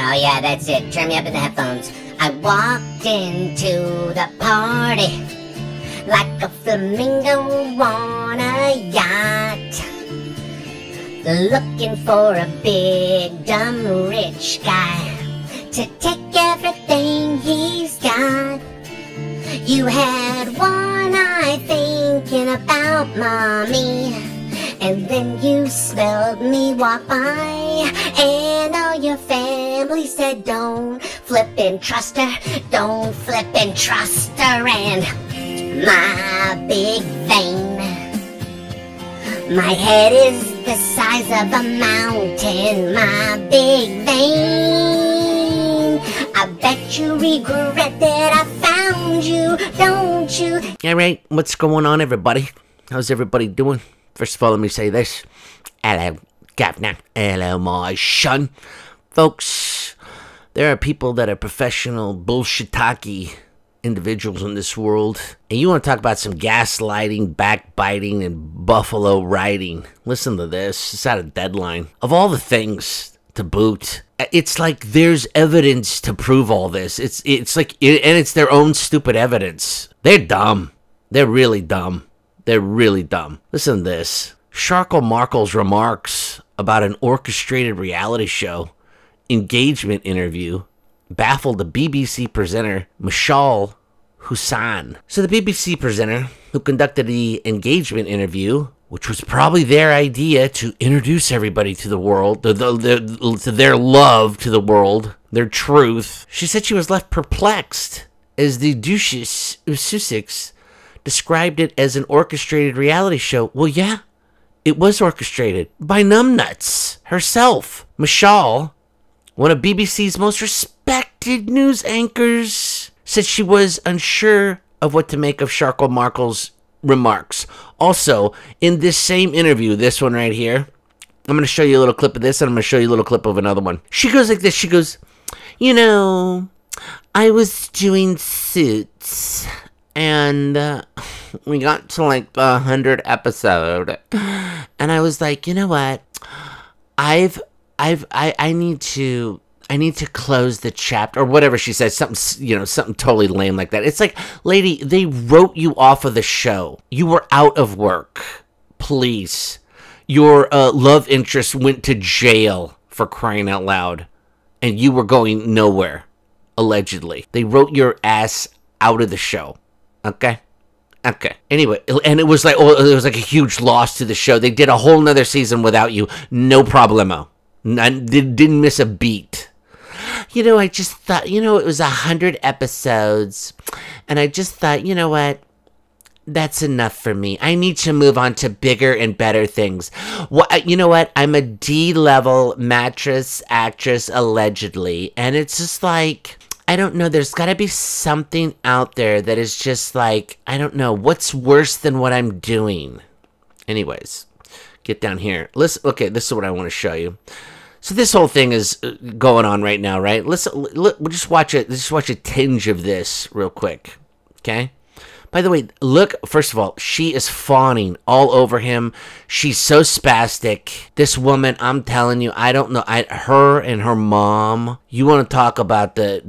Oh yeah, that's it. Turn me up in the headphones. I walked into the party like a flamingo on a yacht, looking for a big, dumb, rich guy to take everything he's got. You had one eye thinking about mommy, and then you smelled me walk by, and all your family said don't flip and trust her, don't flip and trust her. And my big vein, my head is the size of a mountain. My big vein, I bet you regret that I found you, don't you? Alright, what's going on, everybody? How's everybody doing? First of all, let me say this. Hello, Governor. Hello, my son. Folks, there are people that are professional bullshitaki individuals in this world, and you want to talk about some gaslighting, backbiting, and buffalo riding. Listen to this. It's out of Deadline. Of all the things to boot, it's like there's evidence to prove all this. It's like, and it's their own stupid evidence. They're dumb. They're really dumb. They're really dumb. Listen to this. Meghan Markle's remarks about an orchestrated reality show engagement interview baffled the BBC presenter Mishal Hussain. So the BBC presenter who conducted the engagement interview, which was probably their idea to introduce everybody to the world, to their love to the world, their truth. She said she was left perplexed as the Duchess of Sussex described it as an orchestrated reality show. Well, yeah, it was orchestrated by numbnuts herself. Mishal, one of BBC's most respected news anchors, said she was unsure of what to make of Meghan Markle's remarks. Also, in this same interview, this one right here, I'm going to show you a little clip of this, and I'm going to show you a little clip of another one. She goes like this. She goes, you know, I was doing Suits, and we got to like the 100th episode, and I was like, you know what? I need to close the chapter, or whatever she said, something, you know, something totally lame like that. It's like, lady, they wrote you off of the show. You were out of work. Please. Your love interest went to jail, for crying out loud, and you were going nowhere, allegedly. They wrote your ass out of the show. Okay? Okay. Anyway, and it was like, oh, it was like a huge loss to the show. They did a whole nother season without you. No problemo. Didn't miss a beat. You know, I just thought, you know, it was 100 episodes, and I just thought, you know what? That's enough for me. I need to move on to bigger and better things. You know what? I'm a D-level mattress actress, allegedly, and it's just like, I don't know, there's gotta be something out there that is just like, I don't know, what's worse than what I'm doing? Anyways, get down here. Listen, okay, this is what I want to show you. So this whole thing is going on right now, right? We'll just watch it. Just watch a tinge of this real quick, okay? By the way, look, first of all, she is fawning all over him. She's so spastic. This woman, I'm telling you, I don't know. Her and her mom, you want to talk about the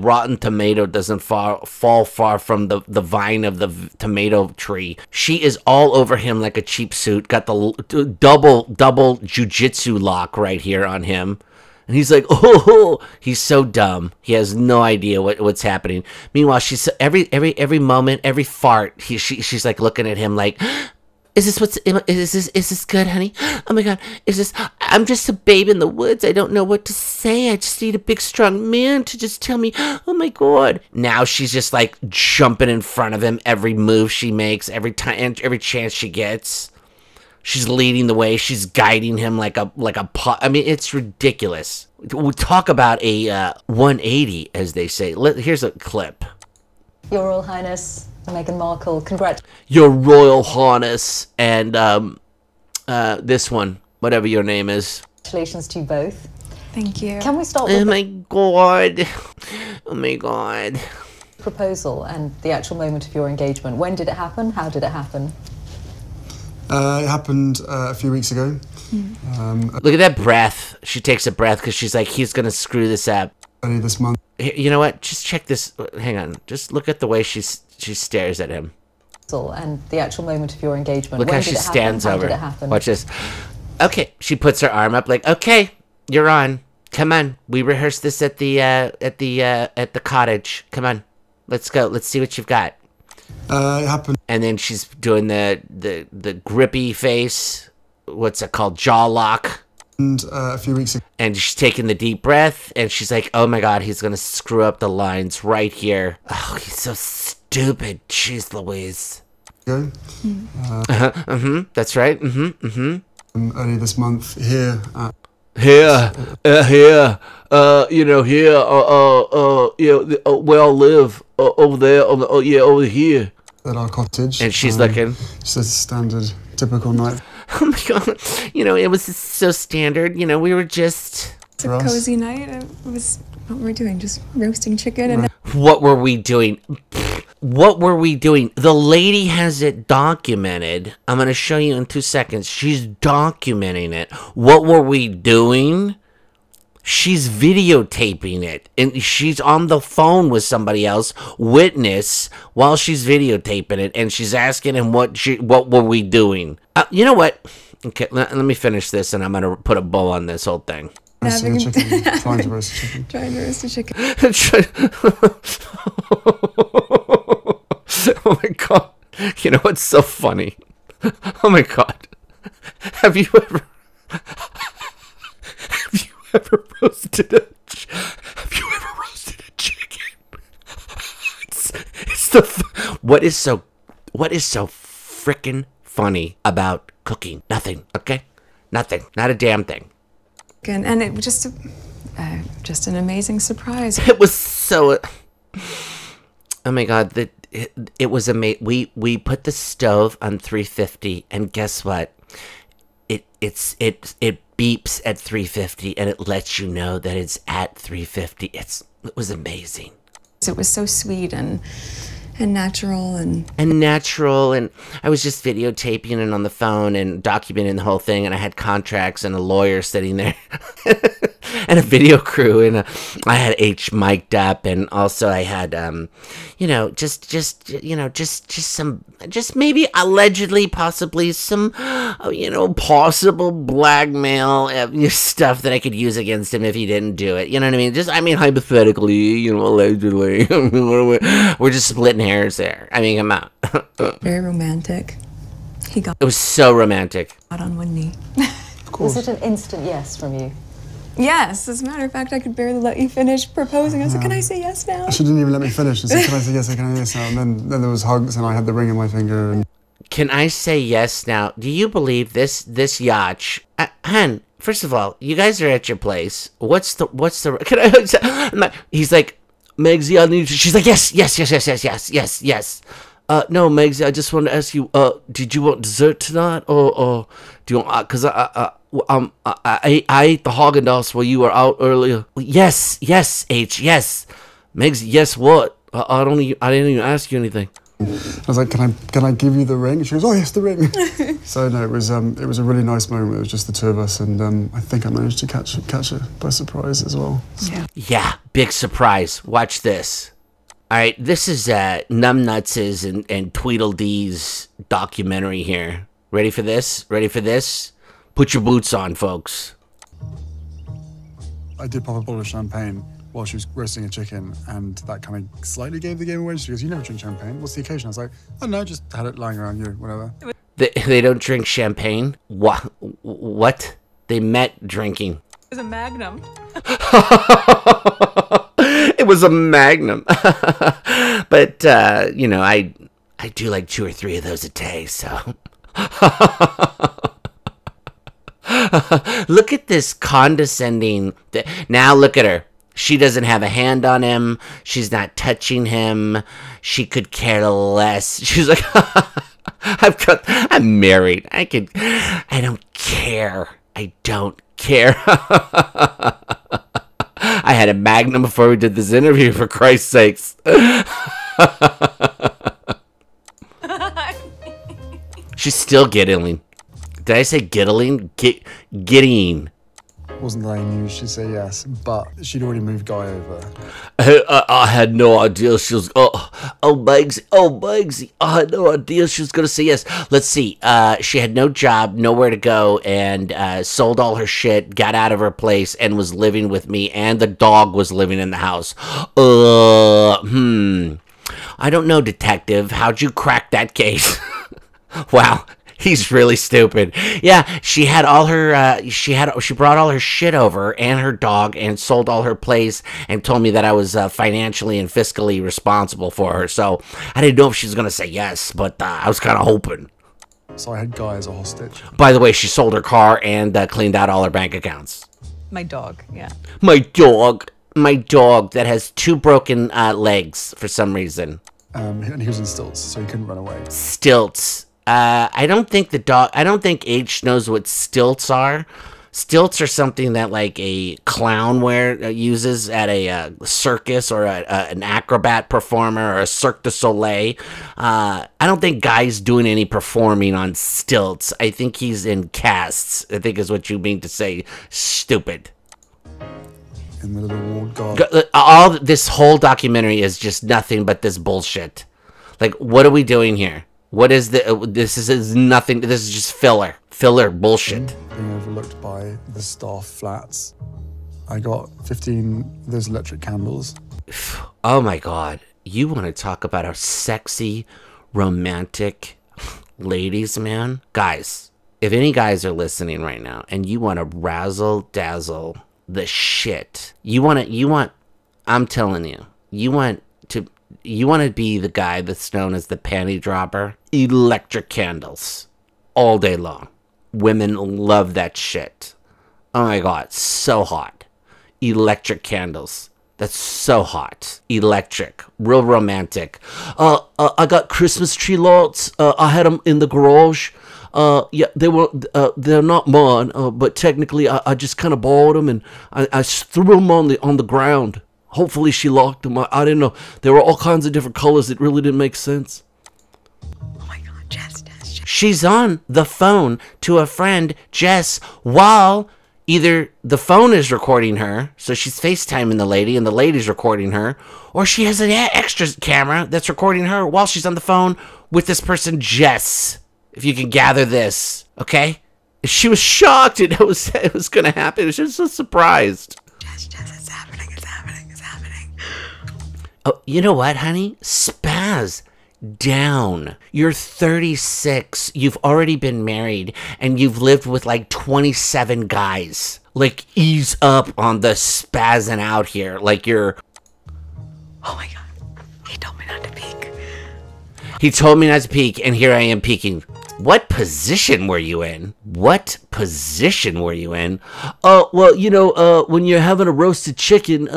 rotten tomato doesn't fall far from the vine of the tomato tree. She is all over him like a cheap suit. Got the double jujitsu lock right here on him. And he's like, oh, he's so dumb. He has no idea what's happening. Meanwhile, she's every moment, every fart, she's like looking at him like, is this good, honey? Oh my God, is this? I'm just a babe in the woods. I don't know what to say. I just need a big strong man to just tell me. Oh my God. Now she's just like jumping in front of him every move she makes, every time, every chance she gets. She's leading the way. She's guiding him like a pot. I mean, it's ridiculous. We'll talk about a 180, as they say. Here's a clip. Your Royal Highness, Meghan Markle, congrats. Your Royal Highness, and this one, whatever your name is. Congratulations to you both. Thank you. Can we start with oh my God. Oh my God. Proposal and the actual moment of your engagement. When did it happen? How did it happen? It happened a few weeks ago. Mm. Look at that breath. She takes a breath because she's like, he's going to screw this up. This month. You know what? Just check this. Hang on. Just look at the way she stares at him. And the actual moment of your engagement. Look how she stands over. Watch this. Okay. She puts her arm up like, okay, you're on. Come on. We rehearsed this at the cottage. Come on. Let's go. Let's see what you've got. It happened. And then she's doing the grippy face. What's it called? Jaw lock. And a few weeks ago. And she's taking the deep breath, and she's like, oh my god, he's gonna screw up the lines right here. Oh, he's so stupid. Jeez Louise. Go. Mm. That's right. Earlier this month, here at where I live, over there, over here. At our cottage. And she's looking. It's a standard, typical night. Oh my god, you know, it was so standard, you know, we were just... It's a cozy night, it was... What were we doing? Just roasting chicken and... What were we doing? What were we doing? The lady has it documented. I'm gonna show you in 2 seconds. She's documenting it. What were we doing? She's videotaping it. And she's on the phone with somebody else, witness, while she's videotaping it. And she's asking him, what were we doing? You know what? Okay, let me finish this, and I'm going to put a bow on this whole thing. Having chicken. Trying to roast a chicken. Trying to roast a chicken. Oh my god. You know what's so funny? Oh my god. Have you ever roasted a chicken? It's what is so frickin' funny about cooking? Nothing, okay? Nothing. Not a damn thing. And it was just an amazing surprise. It was so oh my god, it was amazing. We put the stove on 350, and guess what? It beeps at 350, and it lets you know that it's at 350. It was amazing. It was so sweet and natural and I was just videotaping and on the phone and documenting the whole thing, and I had contracts and a lawyer sitting there and a video crew, and I had H mic'd up, and also I had just maybe allegedly possibly some possible blackmail stuff that I could use against him if he didn't do it, you know what I mean? Just, I mean, hypothetically, allegedly. We're just splitting hairs there. I mean, come on. Very romantic. It was so romantic. Out on one knee. Of course. Was it an instant yes from you? Yes. As a matter of fact, I could barely let you finish proposing. I was like, can I say yes now? She didn't even let me finish. She said, can I say yes? Can I say yes now? And then there was hugs, and I had the ring in my finger. And... Can I say yes now? Do you believe this yacht? Hun, first of all, you guys are at your place. What's the, can I, I'm not, he's like, Megsy, I need to, she's like, yes. No, Megsy, I just want to ask you, did you want dessert tonight? Or do you want, because I ate the Haagen-Dazs while you were out earlier. Yes, H, yes. Megsy, yes what? I didn't even ask you anything. I was like, can I give you the ring? She goes, oh yes, the ring. So no, it was a really nice moment. It was just the two of us, and I think I managed to catch her by surprise as well. So. Yeah, big surprise. Watch this. All right, this is Numbnuts' and Tweedledee's documentary here. Ready for this? Ready for this? Put your boots on, folks. I did pop a bottle of champagne while she was roasting a chicken, and that kind of slightly gave the game away. She goes, you never drink champagne. What's the occasion? I was like, oh no, just had it lying around you, whatever. They don't drink champagne? What? They met drinking. It was a magnum. It was a magnum. But, you know, I do like 2 or 3 of those a day, so. Look at this condescending. Now look at her. She doesn't have a hand on him. She's not touching him. She could care less. She's like, I'm married. I don't care. I don't care. I had a magnum before we did this interview, for Christ's sakes. She's still. still giggling. Did I say giggling? Giggling. Wasn't that I knew she'd say yes, but she'd already moved Guy over. I had no idea she was. Oh, Megsy, oh, Megsy. I had no idea she was going to say yes. Let's see. She had no job, nowhere to go, and sold all her shit, got out of her place, and was living with me, and the dog was living in the house. I don't know, detective. How'd you crack that case? Wow. He's really stupid. Yeah, she had all her, she brought all her shit over and her dog and sold all her place and told me that I was financially and fiscally responsible for her. So I didn't know if she was going to say yes, but I was kind of hoping. So I had Guy as a hostage. By the way, she sold her car and cleaned out all her bank accounts. My dog, yeah. My dog. My dog that has two broken legs for some reason. And he was in stilts, so he couldn't run away. Stilts. I don't think the dog, I don't think H knows what stilts are. Stilts are something that like a clown uses at a circus or an acrobat performer or a Cirque du Soleil. I don't think Guy's doing any performing on stilts. I think he's in casts, I think is what you mean to say, stupid. In the little old dog. All this whole documentary is just nothing but this bullshit. Like, what are we doing here? What is the? This is nothing. This is just filler. Filler bullshit. Being overlooked by the staff flats. I got 15 of those electric candles. Oh my God. You want to talk about a sexy, romantic ladies, man? Guys, if any guys are listening right now and you want to razzle-dazzle the shit, I'm telling you, you want to be the guy that's known as the panty dropper? Electric candles. All day long. Women love that shit. Oh my God, so hot. Electric candles. That's so hot. Electric. Real romantic. I got Christmas tree lights. I had them in the garage. Yeah, they were, they're not mine, but technically I just kind of bought them and I threw them on the ground. Hopefully she locked them. I didn't know. There were all kinds of different colors. It really didn't make sense. Oh my God, Jess. She's on the phone to a friend, Jess, while either the phone is recording her, so she's FaceTiming the lady and the lady's recording her, or she has an extra camera that's recording her while she's on the phone with this person, Jess. If you can gather this, okay? She was shocked and it was going to happen. She was so surprised. Jess, it's happening. Oh, you know what, honey? Spaz down. You're 36. You've already been married, and you've lived with like 27 guys. Like, ease up on the spazzing out here. Like you're... Oh my God. He told me not to peek. He told me not to peek, and here I am peeking. What position were you in? What position were you in? Oh, well, you know, when you're having a roasted chicken,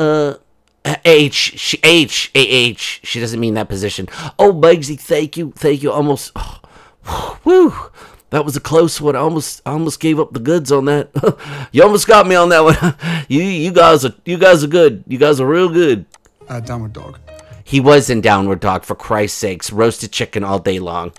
she doesn't mean that position. Oh, Megsy, thank you. Almost, oh, whew, that was a close one. I almost gave up the goods on that. You almost got me on that one. you guys are good. You guys are real good. Downward dog. He was in downward dog, for Christ's sakes. Roasted chicken all day long.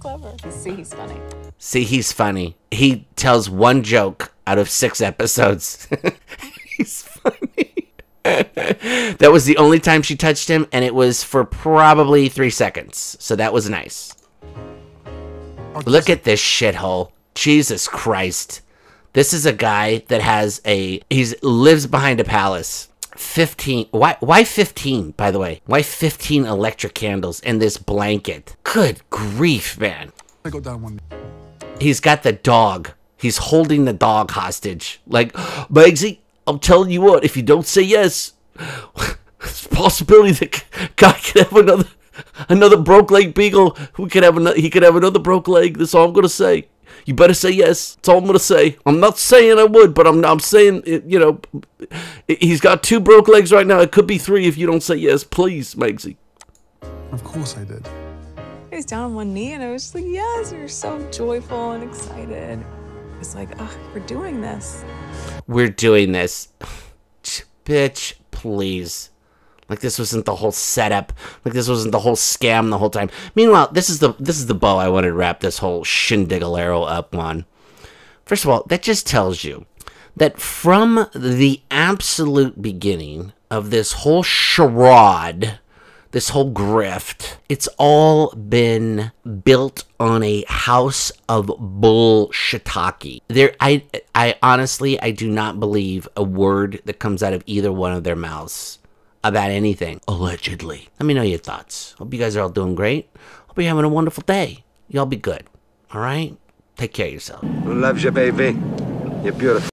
Clever. See, he's funny. See, he's funny. He tells one joke out of 6 episodes. He's funny. That was the only time she touched him, and it was for probably 3 seconds. So that was nice. Look at this shithole. Jesus Christ. This is a guy that has a... He lives behind a palace. 15. Why 15, by the way? Why 15 electric candles in this blanket? Good grief, man. I go down one. He's got the dog. He's holding the dog hostage. Like, Megsy, I'm telling you what, if you don't say yes, there's a possibility that Guy could have another broke leg beagle. He could have another broke leg. That's all I'm going to say. You better say yes. That's all I'm gonna say. I'm not saying I would, but I'm saying, you know, he's got 2 broke legs right now. It could be 3 if you don't say yes. Please, Megsy. Of course I did. face down on one knee, and I was just like, yes, you're so joyful and excited. It's like, oh, we're doing this. We're doing this. Bitch, please. Like, this wasn't the whole setup. Like, this wasn't the whole scam the whole time. Meanwhile, this is the bow I wanted to wrap this whole shindigalero up on. First of all, that just tells you that from the absolute beginning of this whole charade, this whole grift, it's all been built on a house of bullshitaki. I honestly do not believe a word that comes out of either one of their mouths about anything, allegedly. Let me know your thoughts. Hope you guys are all doing great. Hope you're having a wonderful day. Y'all be good, all right? Take care of yourself. Love you, baby. You're beautiful.